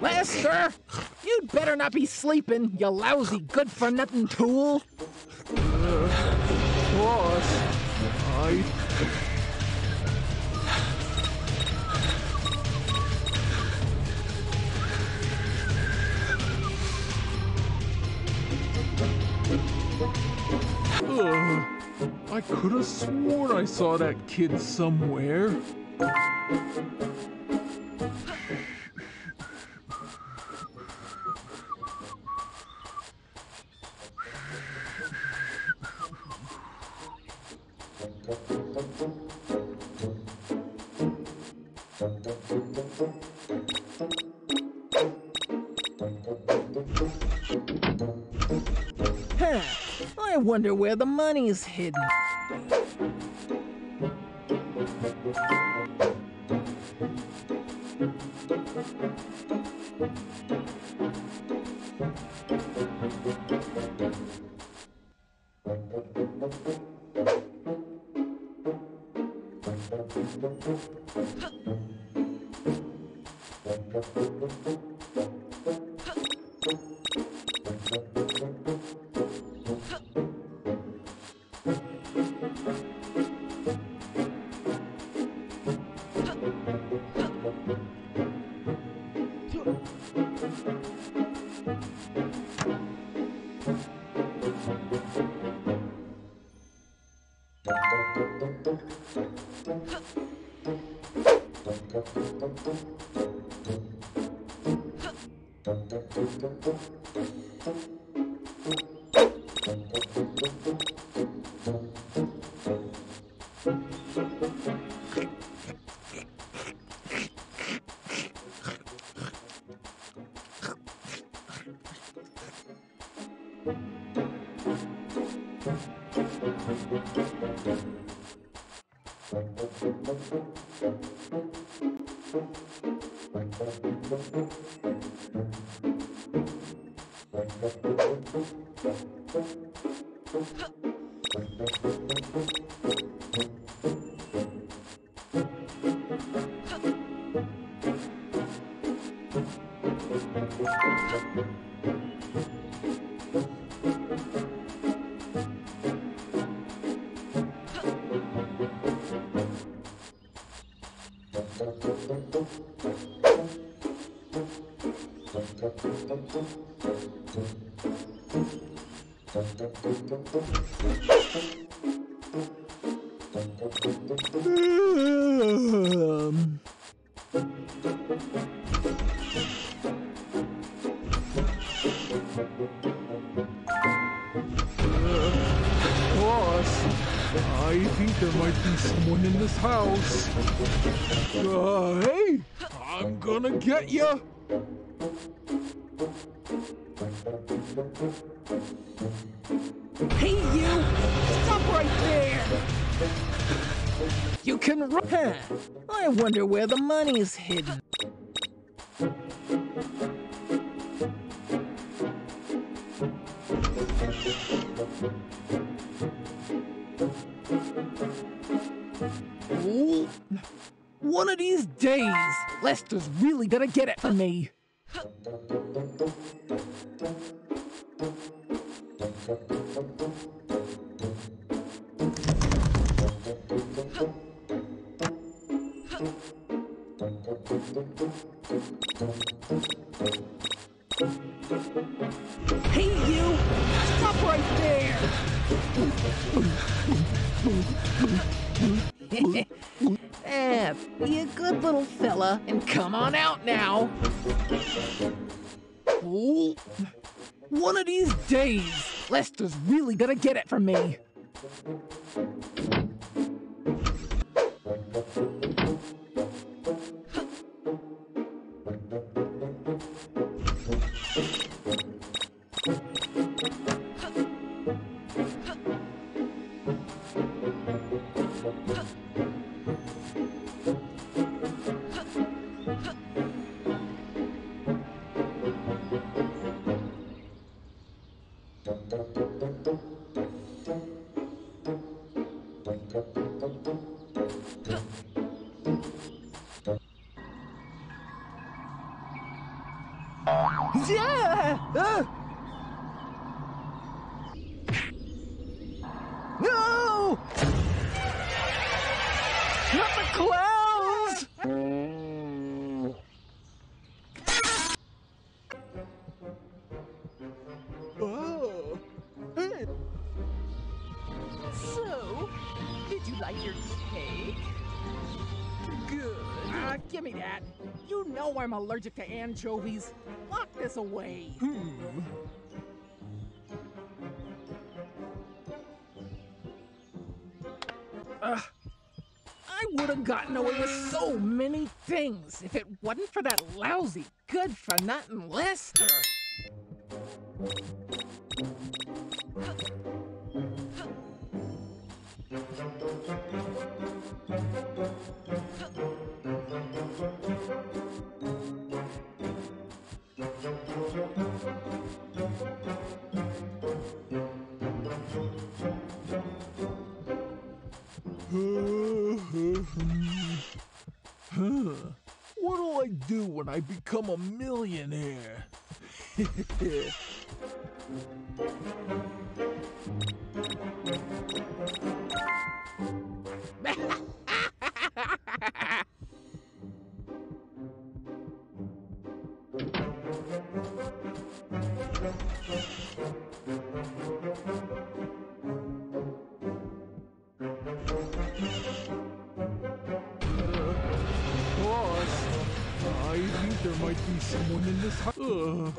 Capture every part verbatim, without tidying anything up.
Lester, you'd better not be sleeping, you lousy good-for-nothing tool. Uh, boss, I... Ugh, I could have sworn I saw that kid somewhere. I wonder where the money's hidden. Someone in this house. Uh, hey, I'm gonna get ya. Hey, you! Stop right there. You can run. I wonder where the money's hidden. One of these days, Lester's really gonna get it from me. Hey, you! Stop right there! Be a good little fella and come on out now. Ooh. One of these days, Lester's really gonna get it from me. Yeah! Uh. No! Not the clowns! Oh. Mm. So, did you like your cake? Good. Ah, uh, gimme that. You know I'm allergic to anchovies. Lock this away. Hmm. Uh, I would have gotten away with so many things if it wasn't for that lousy, good-for-nothing Lester. What do I do when I become a millionaire? There might be someone in this house. Uh,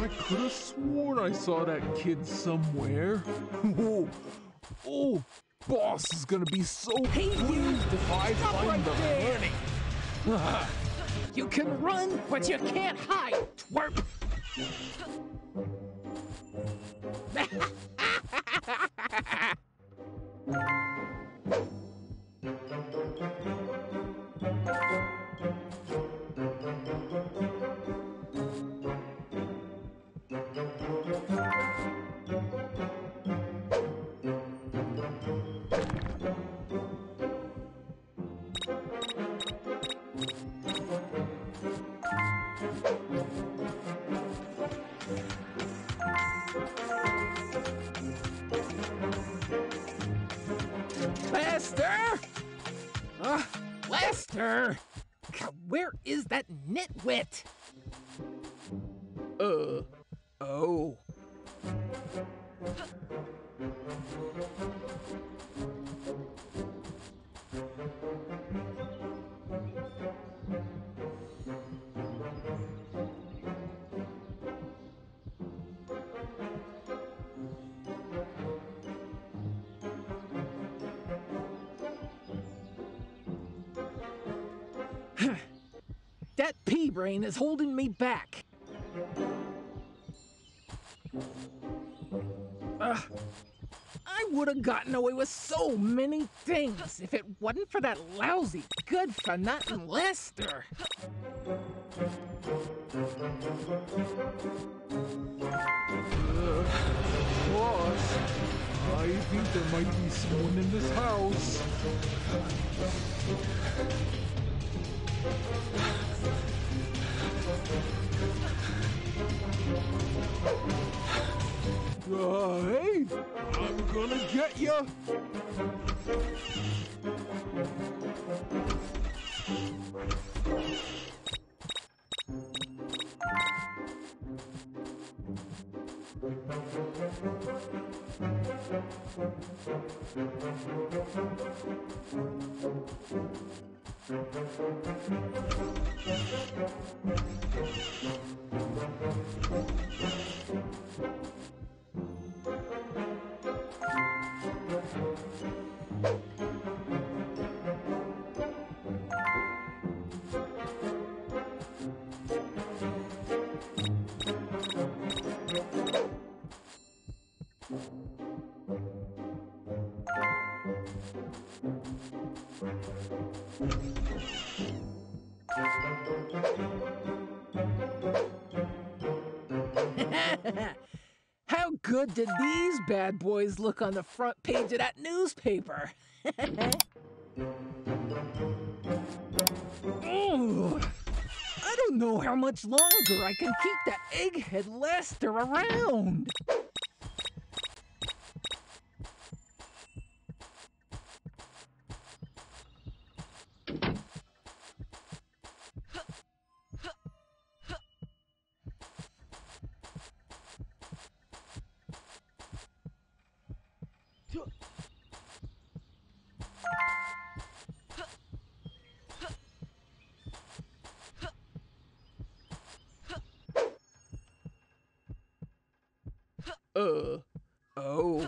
I could have sworn I saw that kid somewhere. Whoa. Oh, boss is gonna be so hey, pleased if I find right the money. Uh, you can run, but you can't hide, twerp. Lester? Uh, Lester? God, where is that nitwit? Uh, oh. That pea-brain is holding me back. Uh, I would have gotten away with so many things if it wasn't for that lousy, good-for-nothing Lester. Uh, boss, I think there might be someone in this house. Uh, hey, I'm gonna get ya! How good did these bad boys look on the front page of that newspaper? Ooh, I don't know how much longer I can keep that egghead Lester around. Uh, oh.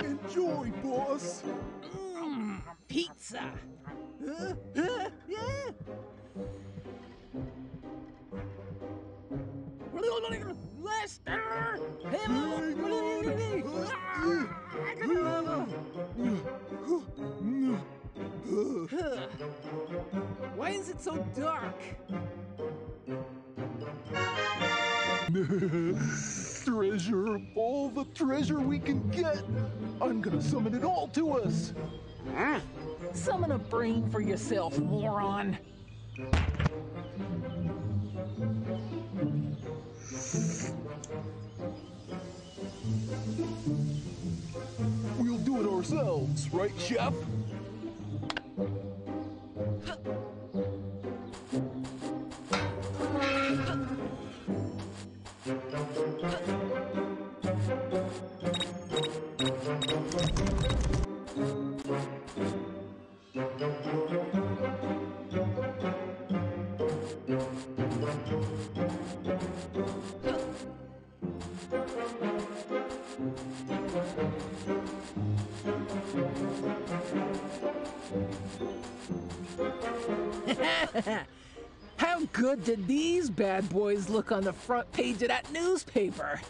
Enjoy, boss. Mm, pizza. Huh? Huh? Yeah. Lester! Hello! Why is it so dark? Treasure, all the treasure we can get. I'm gonna summon it all to us. Huh? Summon a brain for yourself, moron. We'll do it ourselves, right, Chef? How good did these bad boys look on the front page of that newspaper?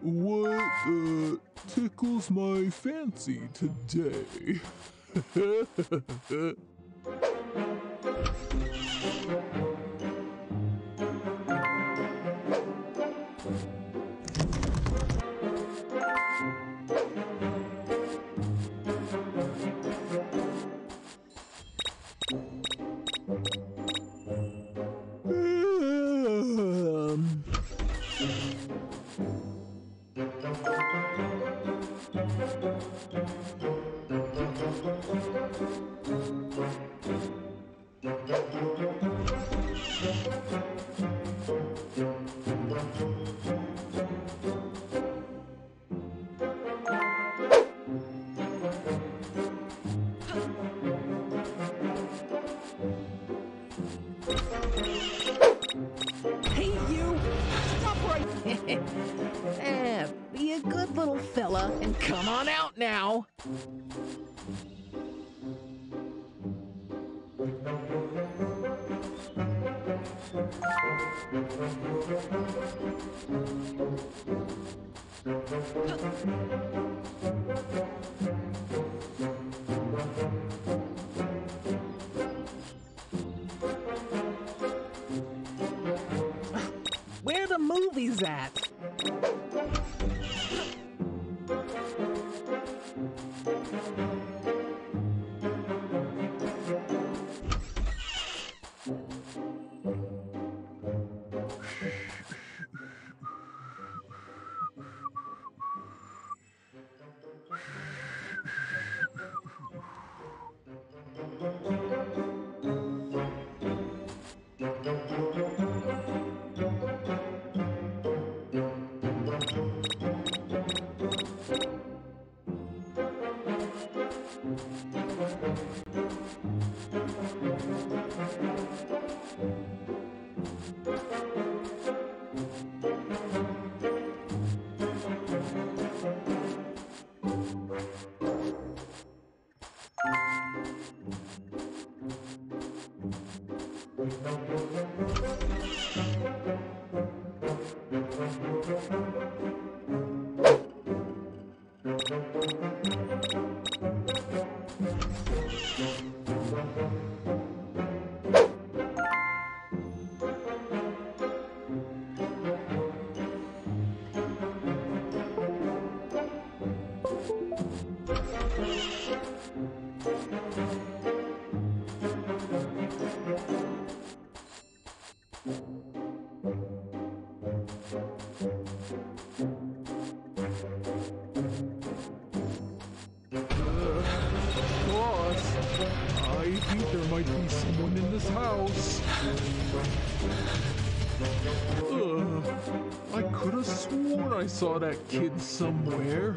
What uh, tickles my fancy today? Eh, be a good little fella and come on out now. Where the movies at? Thank you. Saw that kid somewhere.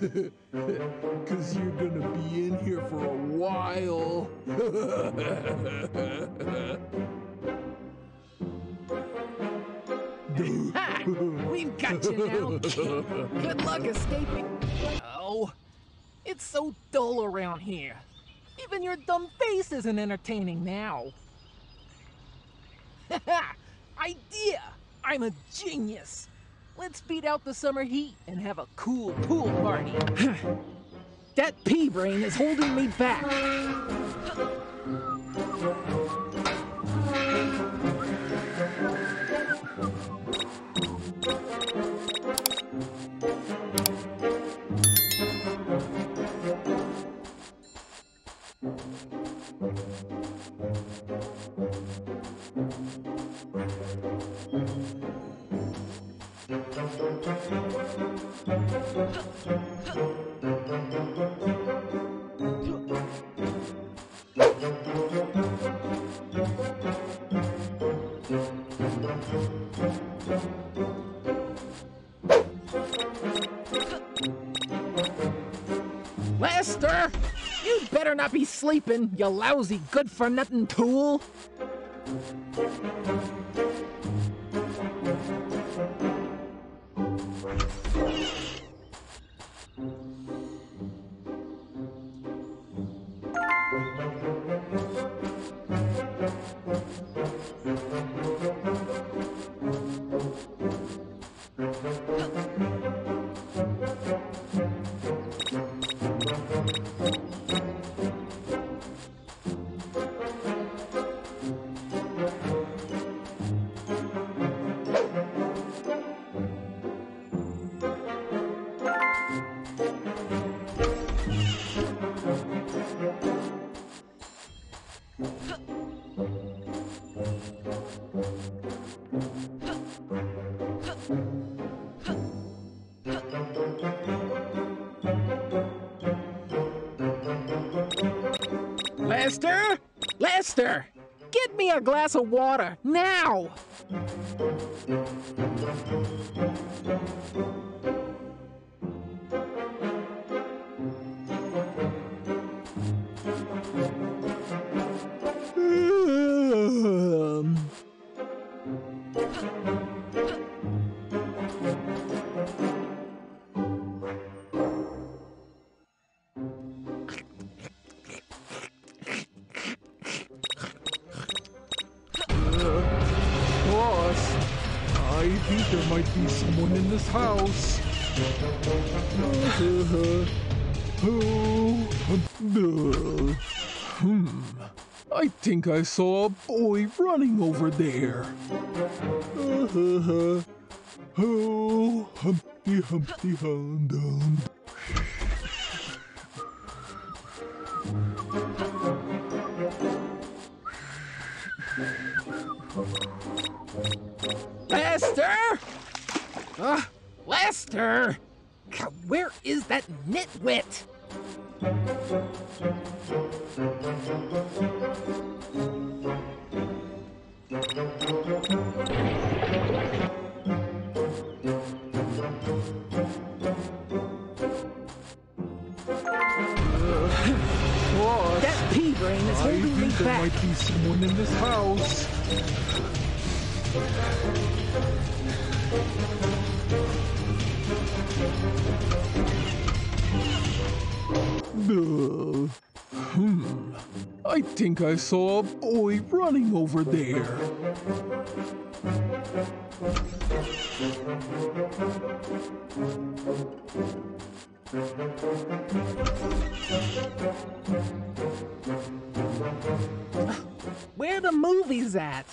Because you're gonna be in here for a while. Ha! We've got you now, kid. Good luck escaping. Oh, it's so dull around here. Even your dumb face isn't entertaining now. Idea! I'm a genius. Let's beat out the summer heat and have a cool pool party. That pea brain is holding me back. Lester, you'd better not be sleeping, you lousy good-for-nothing tool. Lester? Lester! Get me a glass of water, now! I think I saw a boy running over there. Uh, uh, uh. Oh, Humpty Humpty Hound. Lester! Uh, Lester! God, where is that nitwit? holding me back. I think there might be someone in this house. Uh, hmm. I think I saw a boy running over there. Where the movies at?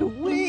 Wee!